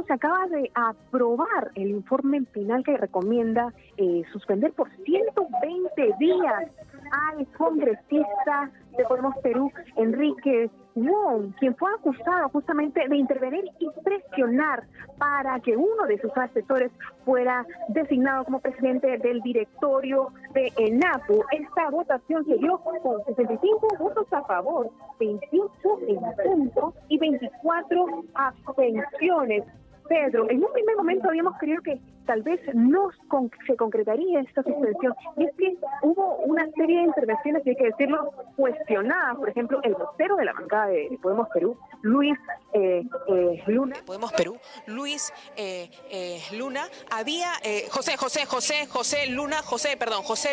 Gobierno se acaba de aprobar el informe penal que recomienda suspender por 120 días al congresista de Podemos Perú, Enrique Wong, quien fue acusado justamente de intervenir y presionar para que uno de sus asesores fuera designado como presidente del directorio de ENAPU. Esta votación se dio con 65 votos a favor, 28 en contra y 24 abstenciones. Pedro, en un primer momento habíamos creído que tal vez no se concretaría esta suspensión, y es que hubo una serie de intervenciones, hay que decirlo, cuestionadas. Por ejemplo, el vocero de la bancada de Podemos Perú, Luis Luna, había José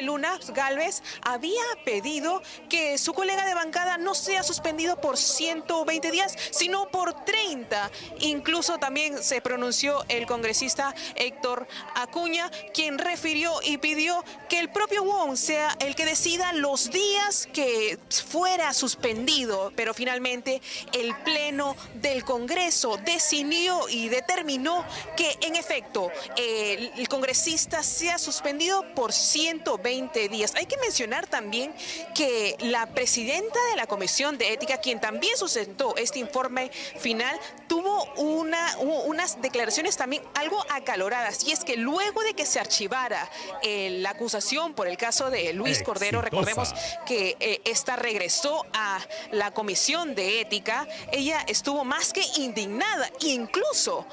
Luna Gálvez había pedido que su colega de bancada no sea suspendido por 120 días, sino por 30. Incluso también se pronunció el congresista Héctor Acuña, quien refirió y pidió que el propio Wong sea el que decida los días que fuera suspendido, pero finalmente el Pleno del Congreso decidió y determinó que en efecto el congresista sea suspendido por 120 días. Hay que mencionar también que la presidenta de la Comisión de Ética, quien también sustentó este informe final, tuvo unas declaraciones también algo acaloradas, y es que luego de que se archivara la acusación por el caso de Luis Cordero, recordemos que esta regresó a la Comisión de Ética, ella estuvo más que indignada, incluso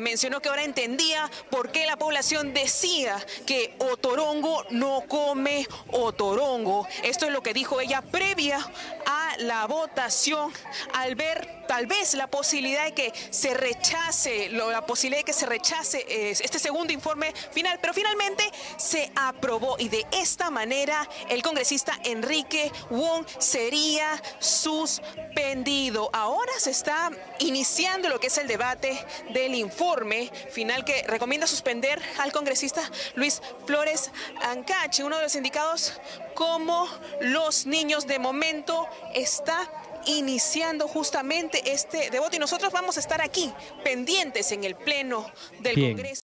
mencionó que ahora entendía por qué la población decía que Otorongo no come Otorongo. Esto es lo que dijo ella previa a la votación, al ver tal vez la posibilidad de que se rechace, este segundo informe final, pero finalmente se aprobó, y de esta manera el congresista Enrique Wong sería suspendido. Ahora se está iniciando lo que es el debate del informe final que recomienda suspender al congresista Luis Flores Ancachi, uno de los indicados como los niños. De momento está iniciando justamente este debate y nosotros vamos a estar aquí pendientes en el Pleno del Congreso.